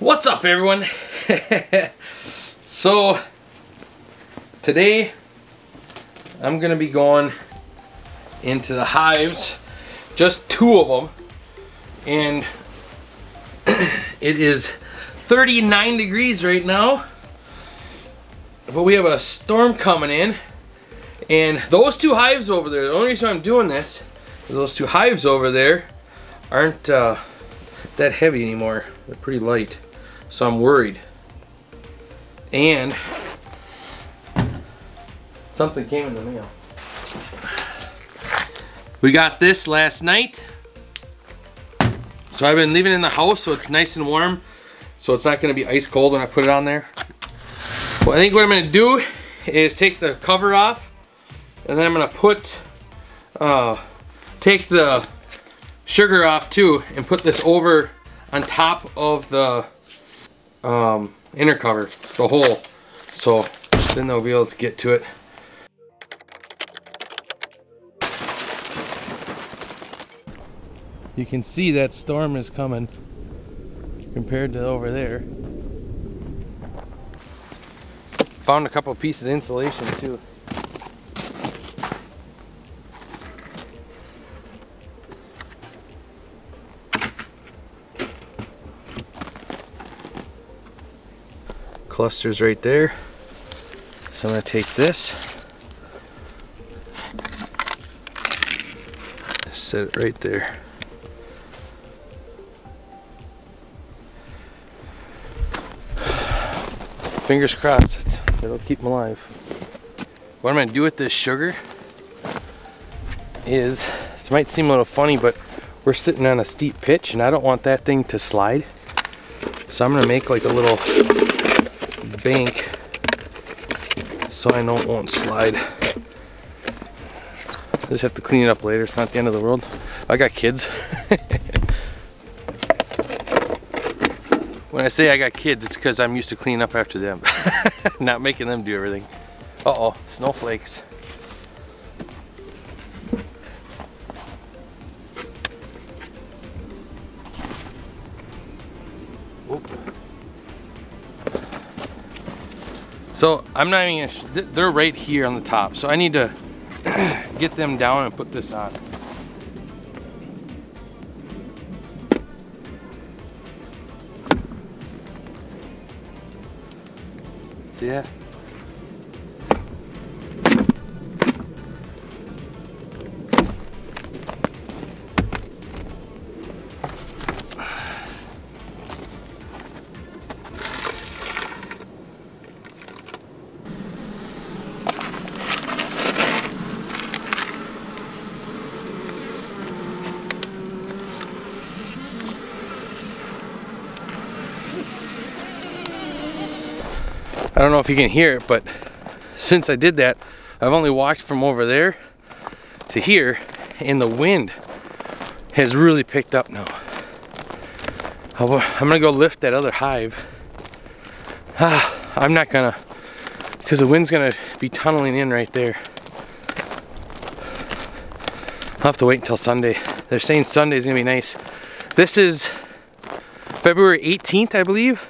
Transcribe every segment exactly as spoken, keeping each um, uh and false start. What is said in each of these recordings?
What's up, everyone? So today I'm gonna be going into the hives, just two of them, and it is thirty-nine degrees right now, but we have a storm coming in. And those two hives over there, the only reason I'm doing this is those two hives over there aren't uh, that heavy anymore. They're pretty light, so I'm worried. And something came in the mail. We got this last night. So I've been leaving it in the house so it's nice and warm, so it's not gonna be ice cold when I put it on there. Well, I think what I'm gonna do is take the cover off, and then I'm gonna put, uh, take the sugar off too and put this over on top of the um, inner cover, the hole, so then they'll be able to get to it. You can see that storm is coming compared to over there. Found a couple pieces of insulation too. Clusters right there. So I'm going to take this, set it right there. Fingers crossed, it's, it'll keep them alive. What I'm going to do with this sugar is, this might seem a little funny, but we're sitting on a steep pitch and I don't want that thing to slide. So I'm going to make like a little bank so I know it won't slide. I just have to clean it up later. It's not the end of the world. I got kids. When I say I got kids, it's because I'm used to cleaning up after them. Not making them do everything. Uh-oh, snowflakes. So I'm not even gonna, they're right here on the top. So I need to get them down and put this on. See that? I don't know if you can hear it, but since I did that, I've only walked from over there to here, and the wind has really picked up now. I'm gonna go lift that other hive. Ah, I'm not gonna, because the wind's gonna be tunneling in right there. I'll have to wait until Sunday. They're saying Sunday's gonna be nice. This is February eighteenth, I believe.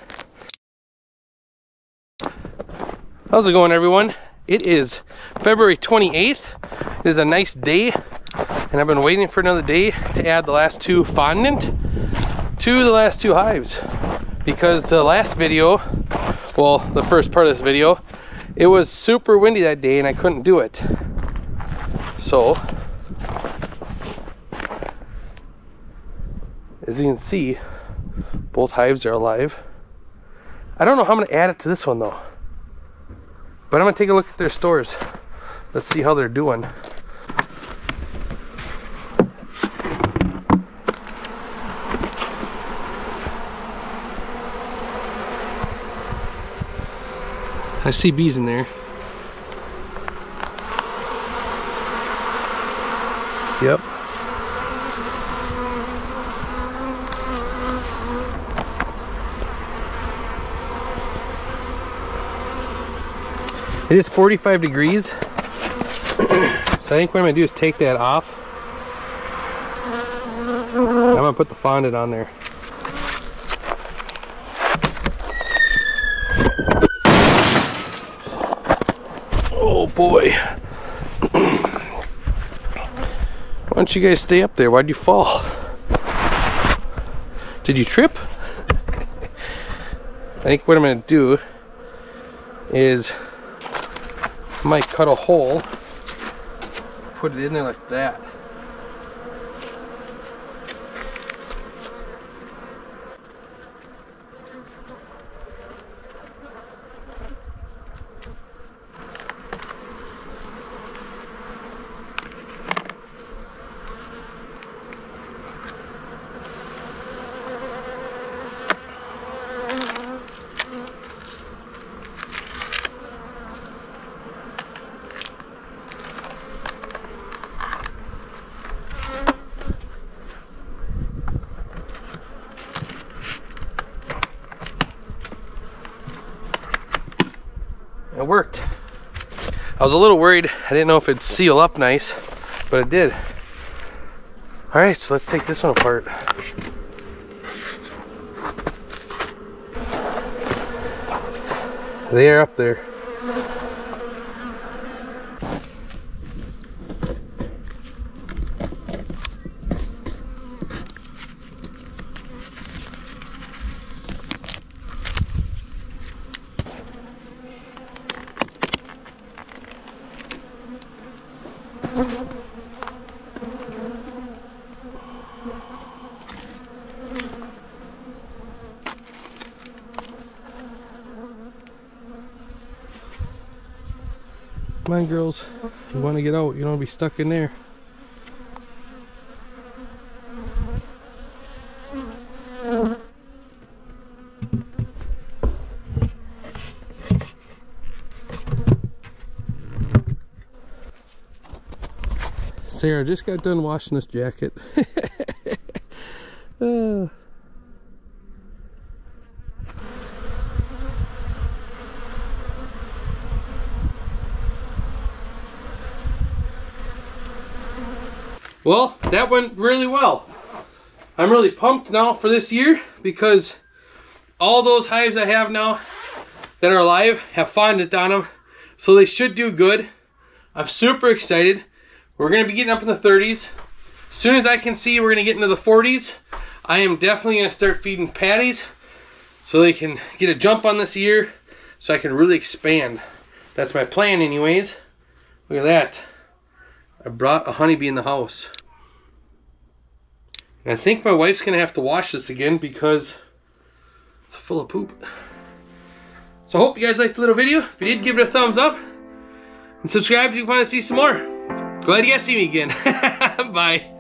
How's it going, everyone? It is February twenty-eighth. It is a nice day, and I've been waiting for another day to add the last two fondant to the last two hives, because the last video, well, the first part of this video, it was super windy that day and I couldn't do it. So, as you can see, both hives are alive. I don't know how I'm gonna add it to this one though. But I'm gonna take a look at their stores. Let's see how they're doing. I see bees in there. Yep. It is forty-five degrees, so I think what I'm going to do is take that off. I'm going to put the fondant on there. Oh boy. Why don't you guys stay up there? Why'd you fall? Did you trip? I think what I'm gonna do is I might cut a hole, put it in there like that. It worked. I was a little worried. I didn't know if it'd seal up nice, but it did. All right, so let's take this one apart. They are up there. Come on, girls, you want to get out, you don't want to be stuck in there. Sarah just got done washing this jacket. uh. Well, that went really well. I'm really pumped now for this year because all those hives I have now that are alive have fondant on them, so they should do good. I'm super excited. We're gonna be getting up in the thirties. As soon as I can see we're gonna get into the forties, I am definitely gonna start feeding patties so they can get a jump on this year so I can really expand. That's my plan anyways. Look at that. I brought a honeybee in the house. And I think my wife's gonna have to wash this again because it's full of poop. So I hope you guys liked the little video. If you did, give it a thumbs up and subscribe if you want to see some more. Glad you guys see me again. Bye.